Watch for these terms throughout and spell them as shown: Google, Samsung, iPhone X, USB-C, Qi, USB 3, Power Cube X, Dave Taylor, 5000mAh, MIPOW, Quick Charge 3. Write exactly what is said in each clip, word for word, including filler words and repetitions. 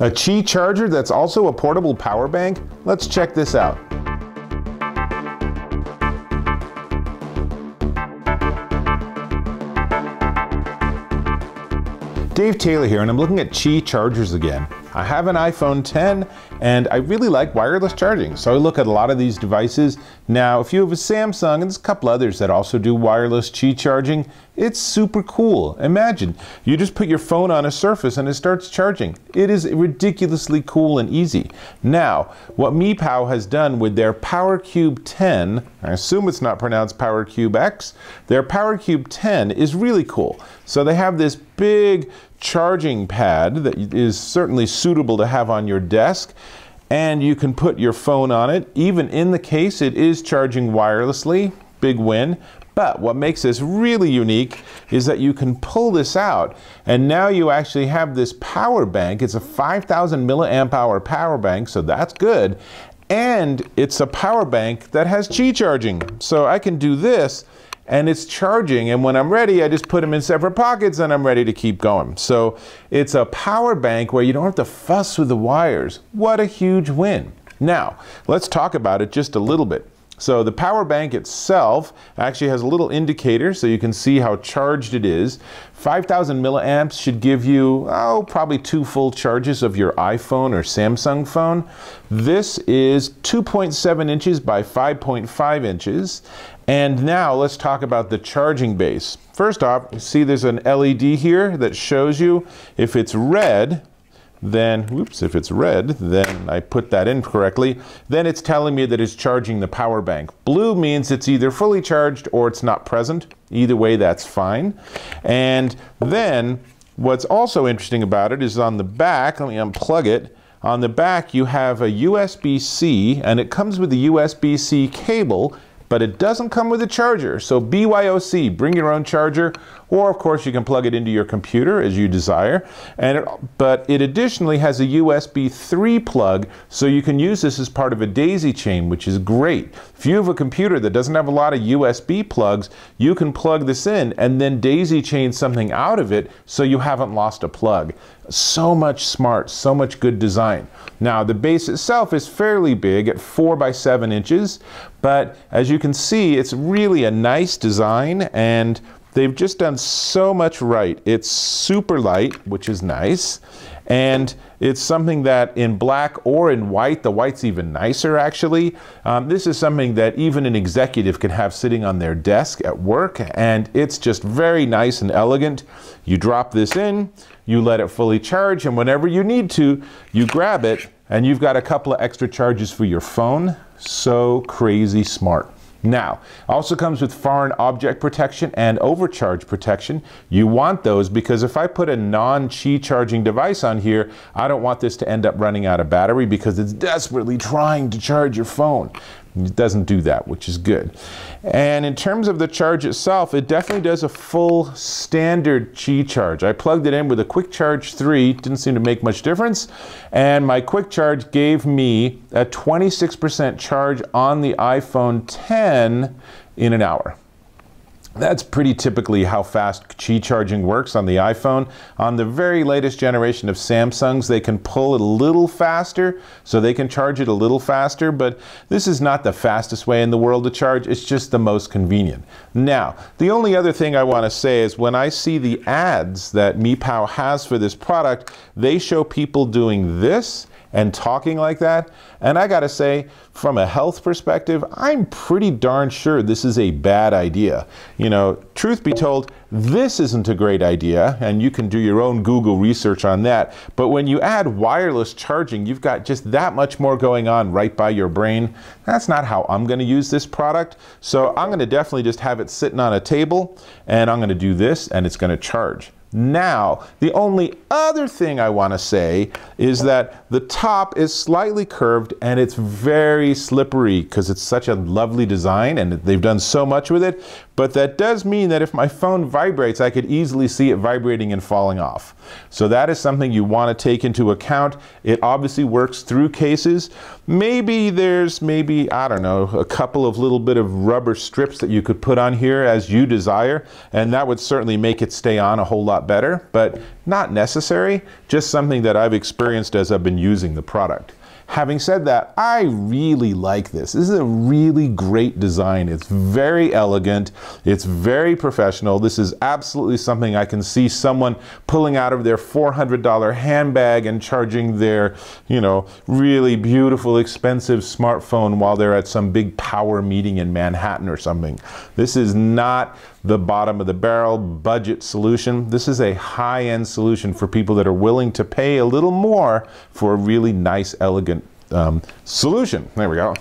A Qi charger that's also a portable power bank? Let's check this out. Dave Taylor here, and I'm looking at Qi chargers again. I have an iPhone ten, and I really like wireless charging, so I look at a lot of these devices. Now, if you have a Samsung, and there's a couple others that also do wireless Qi charging, it's super cool. Imagine, you just put your phone on a surface and it starts charging. It is ridiculously cool and easy. Now, what MIPOW has done with their Power Cube ten, I assume it's not pronounced Power Cube X, their Power Cube ten is really cool. So they have this big charging pad that is certainly suitable to have on your desk, and you can put your phone on it. Even in the case, it is charging wirelessly. Big win. But what makes this really unique is that you can pull this out, and now you actually have this power bank. It's a five thousand milliamp hour power bank, so that's good. And it's a power bank that has Qi charging. So I can do this, and it's charging, and when I'm ready, I just put them in separate pockets and I'm ready to keep going. So it's a power bank where you don't have to fuss with the wires. What a huge win. Now, let's talk about it just a little bit. So the power bank itself actually has a little indicator so you can see how charged it is. five thousand milliamps should give you, oh, probably two full charges of your iPhone or Samsung phone. This is two point seven inches by five point five inches. And now let's talk about the charging base. First off, you see there's an L E D here that shows you if it's red, then, whoops, if it's red, then I put that in correctly, then it's telling me that it's charging the power bank. Blue means it's either fully charged or it's not present. Either way, that's fine. And then what's also interesting about it is on the back, let me unplug it, on the back you have a U S B C, and it comes with a U S B C cable, but it doesn't come with a charger. So B Y O C, bring your own charger, or of course you can plug it into your computer as you desire. And it, but it additionally has a U S B three plug, so you can use this as part of a daisy chain, which is great. If you have a computer that doesn't have a lot of U S B plugs, you can plug this in and then daisy chain something out of it so you haven't lost a plug. So much smart, so much good design. Now the base itself is fairly big at four by seven inches, but as you can see, it's really a nice design, and they've just done so much right. It's super light, which is nice, and it's something that in black or in white, the white's even nicer actually. Um, this is something that even an executive can have sitting on their desk at work, and it's just very nice and elegant. You drop this in, you let it fully charge, and whenever you need to, you grab it, and you've got a couple of extra charges for your phone. So crazy smart. Now, also comes with foreign object protection and overcharge protection. You want those because if I put a non-Qi charging device on here, I don't want this to end up running out of battery because it's desperately trying to charge your phone. It doesn't do that, which is good. And in terms of the charge itself, it definitely does a full standard Qi charge. I plugged it in with a Quick Charge three, didn't seem to make much difference, and my Quick Charge gave me a twenty-six percent charge on the iPhone ten in an hour. That's pretty typically how fast Qi charging works on the iPhone. On the very latest generation of Samsungs, they can pull it a little faster, so they can charge it a little faster, but this is not the fastest way in the world to charge, it's just the most convenient. Now, the only other thing I want to say is when I see the ads that MIPOW has for this product, they show people doing this and talking like that, and I gotta say, from a health perspective, I'm pretty darn sure this is a bad idea. You know, truth be told, this isn't a great idea, and you can do your own Google research on that, but when you add wireless charging, you've got just that much more going on right by your brain. That's not how I'm gonna use this product, so I'm gonna definitely just have it sitting on a table, and I'm gonna do this, and it's gonna charge. Now, the only other thing I want to say is that the top is slightly curved and it's very slippery because it's such a lovely design and they've done so much with it, but that does mean that if my phone vibrates, I could easily see it vibrating and falling off. So that is something you want to take into account. It obviously works through cases. Maybe there's maybe, I don't know, a couple of little bit of rubber strips that you could put on here as you desire, and that would certainly make it stay on a whole lot lot better, but not necessary, just something that I've experienced as I've been using the product. Having said that, I really like this. This is a really great design. It's very elegant. It's very professional. This is absolutely something I can see someone pulling out of their four hundred dollar handbag and charging their, you know, really beautiful, expensive smartphone while they're at some big power meeting in Manhattan or something. This is not the bottom of the barrel budget solution. This is a high-end solution for people that are willing to pay a little more for a really nice, elegant um, solution. There we go.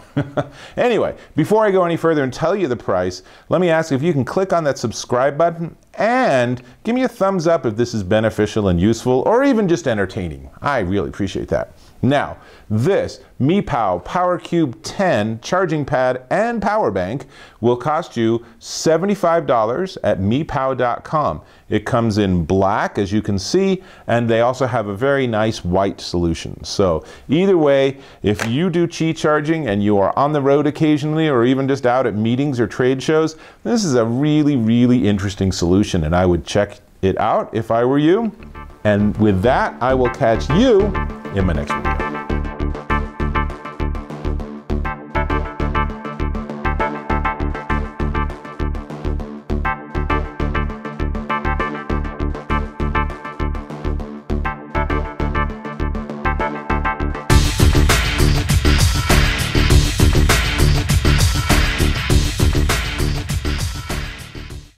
Anyway, before I go any further and tell you the price, let me ask if you can click on that subscribe button and give me a thumbs up if this is beneficial and useful or even just entertaining. I really appreciate that. Now, this MIPOW Power Cube ten charging pad and power bank will cost you seventy-five dollars at mipow dot com. It comes in black, as you can see, and they also have a very nice white solution. So either way, if you do Qi charging and you are on the road occasionally or even just out at meetings or trade shows, this is a really, really interesting solution, and I would check it out if I were you. And with that, I will catch you in my next video.